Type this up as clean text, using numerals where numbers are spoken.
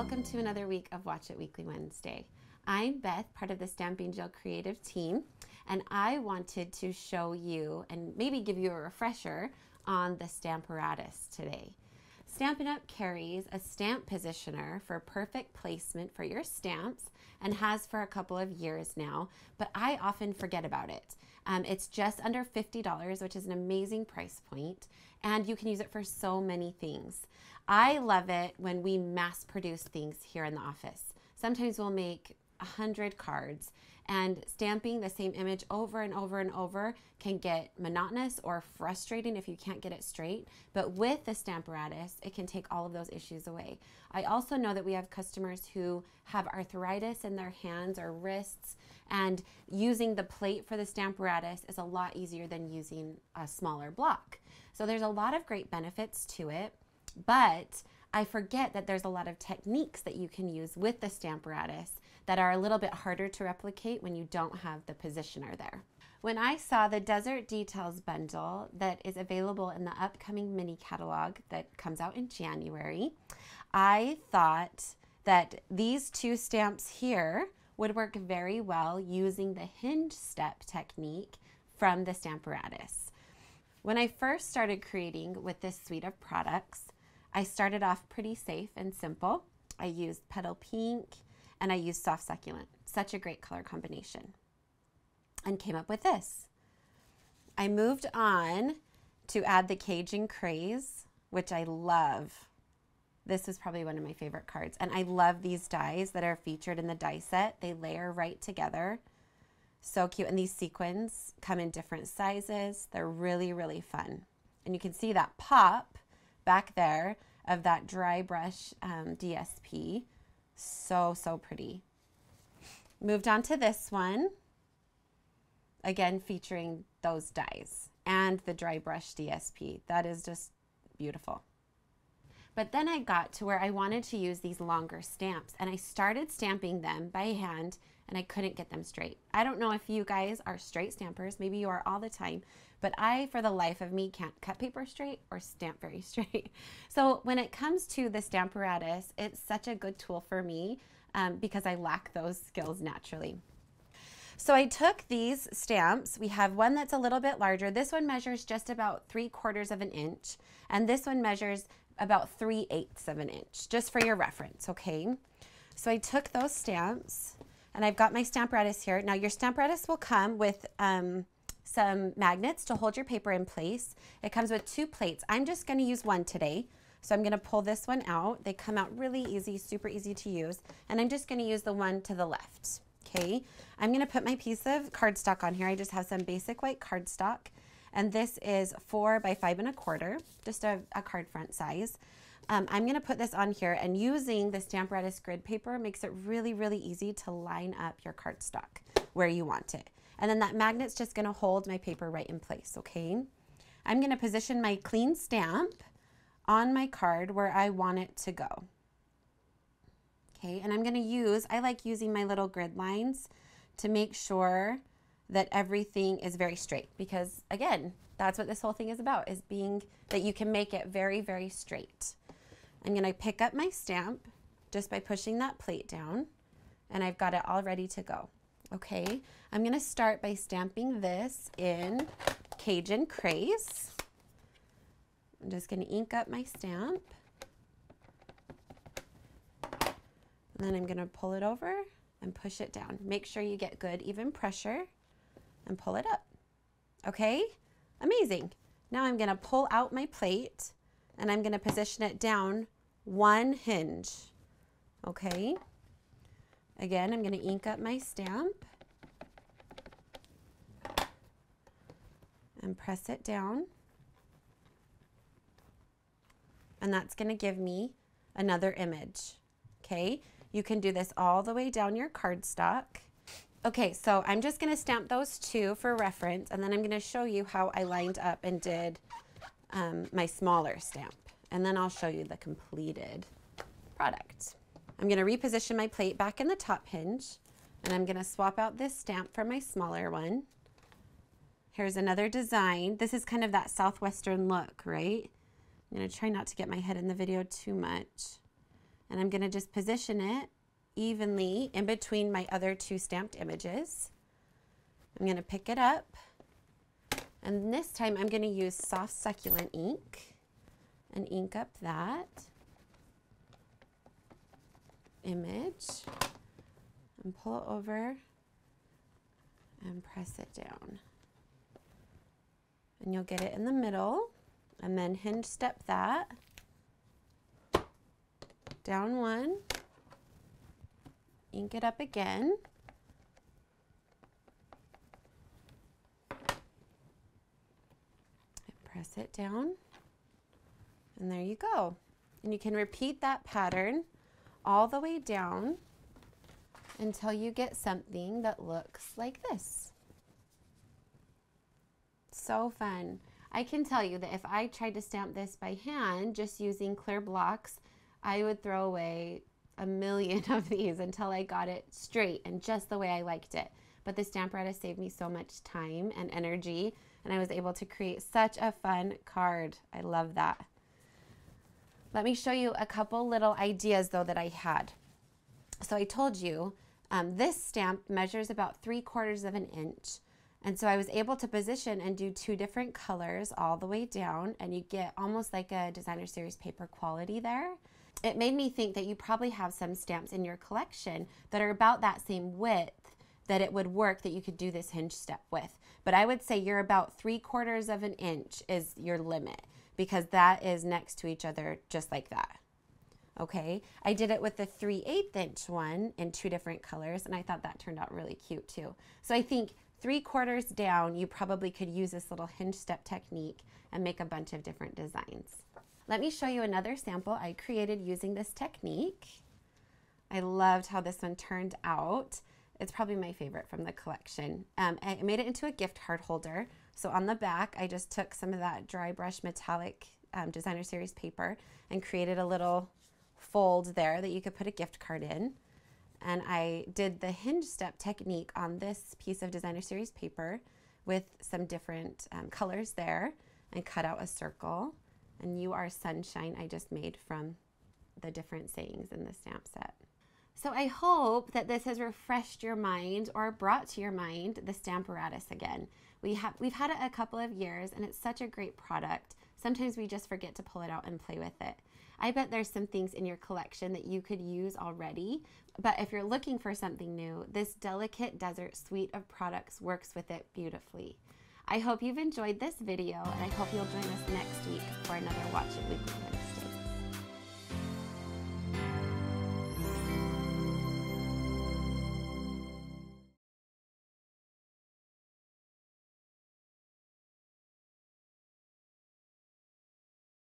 Welcome to another week of Watch It Weekly Wednesday. I'm Beth, part of the Stamping Jill Creative Team, and I wanted to show you and maybe give you a refresher on the Stamparatus today. Stampin' Up! Carries a stamp positioner for perfect placement for your stamps and has for a couple of years now, but I often forget about it. It's just under $50, which is an amazing price point, and you can use it for so many things. I love it when we mass produce things here in the office. Sometimes we'll make 100 cards, and stamping the same image over and over and over can get monotonous or frustrating if you can't get it straight. But with the Stamparatus, it can take all of those issues away. I also know that we have customers who have arthritis in their hands or wrists, and using the plate for the Stamparatus is a lot easier than using a smaller block. So there's a lot of great benefits to it, but I forget that there's a lot of techniques that you can use with the Stamparatus that are a little bit harder to replicate when you don't have the positioner there. When I saw the Desert Details bundle that is available in the upcoming mini catalog that comes out in January, I thought that these two stamps here would work very well using the hinge step technique from the Stamparatus. When I first started creating with this suite of products, I started off pretty safe and simple. I used Petal Pink, and I used Soft Succulent, such a great color combination, and came up with this. I moved on to add the Cajun Craze, which I love. This is probably one of my favorite cards, and I love these dies that are featured in the die set. They layer right together, so cute, and these sequins come in different sizes. They're really, really fun, and you can see that pop back there of that dry brush DSP. So pretty. Moved on to this one, again featuring those dies and the dry brush DSP. That is just beautiful. But then I got to where I wanted to use these longer stamps, and I started stamping them by hand, and I couldn't get them straight. I don't know if you guys are straight stampers, maybe you are all the time, but I, for the life of me, can't cut paper straight or stamp very straight. So when it comes to the Stamparatus, it's such a good tool for me because I lack those skills naturally. So I took these stamps. We have one that's a little bit larger. This one measures just about 3/4 of an inch, and this one measures about 3/8 of an inch, just for your reference, okay? So I took those stamps, and I've got my Stamparatus here. Now your Stamparatus will come with some magnets to hold your paper in place. It comes with two plates. I'm just gonna use one today. So I'm gonna pull this one out. They come out really easy, super easy to use. And I'm just gonna use the one to the left, okay? I'm gonna put my piece of cardstock on here. I just have some basic white cardstock. And this is 4 by 5 1/4, just a card front size. I'm gonna put this on here, and using the Stamparatus grid paper makes it really, really easy to line up your cardstock where you want it. And then that magnet's just gonna hold my paper right in place, okay? I'm gonna position my clean stamp on my card where I want it to go. Okay, and I'm gonna use, I like using my little grid lines to make sure that everything is very straight, because again, that's what this whole thing is about, is being that you can make it very, very straight. I'm gonna pick up my stamp just by pushing that plate down, and I've got it all ready to go. Okay, I'm gonna start by stamping this in Cajun Craze. I'm just gonna ink up my stamp. And then I'm gonna pull it over and push it down. Make sure you get good, even pressure, and pull it up. Okay, amazing. Now I'm gonna pull out my plate, and I'm gonna position it down one hinge, okay? Again, I'm gonna ink up my stamp and press it down. And that's gonna give me another image, okay? You can do this all the way down your cardstock. Okay, so I'm just gonna stamp those two for reference, and then I'm gonna show you how I lined up and did my smaller stamp. And then I'll show you the completed product. I'm gonna reposition my plate back in the top hinge, and I'm gonna swap out this stamp for my smaller one. Here's another design. This is kind of that Southwestern look, right? I'm gonna try not to get my head in the video too much. and I'm going to just position it evenly in between my other two stamped images. I'm going to pick it up, and this time I'm going to use Soft Succulent ink and ink up that image and pull it over and press it down. And you'll get it in the middle and then hinge step that down one, ink it up again, and press it down, and there you go. And you can repeat that pattern all the way down until you get something that looks like this. So fun. I can tell you that if I tried to stamp this by hand just using clear blocks, I would throw away a million of these until I got it straight and just the way I liked it. But the Stamparatus saved me so much time and energy, and I was able to create such a fun card. I love that. Let me show you a couple little ideas though that I had. So I told you this stamp measures about 3/4 of an inch. And so I was able to position and do two different colors all the way down, and you get almost like a designer series paper quality there. It made me think that you probably have some stamps in your collection that are about that same width that it would work that you could do this hinge step with. But I would say you're about 3/4 of an inch is your limit, because that is next to each other just like that. Okay, I did it with the 3/8 inch one in two different colors, and I thought that turned out really cute too. So I think 3/4 down, you probably could use this little hinge step technique and make a bunch of different designs. Let me show you another sample I created using this technique. I loved how this one turned out. It's probably my favorite from the collection. I made it into a gift card holder. So on the back, I just took some of that dry brush metallic designer series paper and created a little fold there that you could put a gift card in. And I did the hinge step technique on this piece of designer series paper with some different colors there, and cut out a circle. And "You Are Sunshine" I just made from the different sayings in the stamp set. So I hope that this has refreshed your mind or brought to your mind the Stamparatus again. We've had it a couple of years, and it's such a great product. Sometimes we just forget to pull it out and play with it. I bet there's some things in your collection that you could use already, but if you're looking for something new, this Delicate Desert suite of products works with it beautifully. I hope you've enjoyed this video, and I hope you'll join us next week for another Watch It Weekly.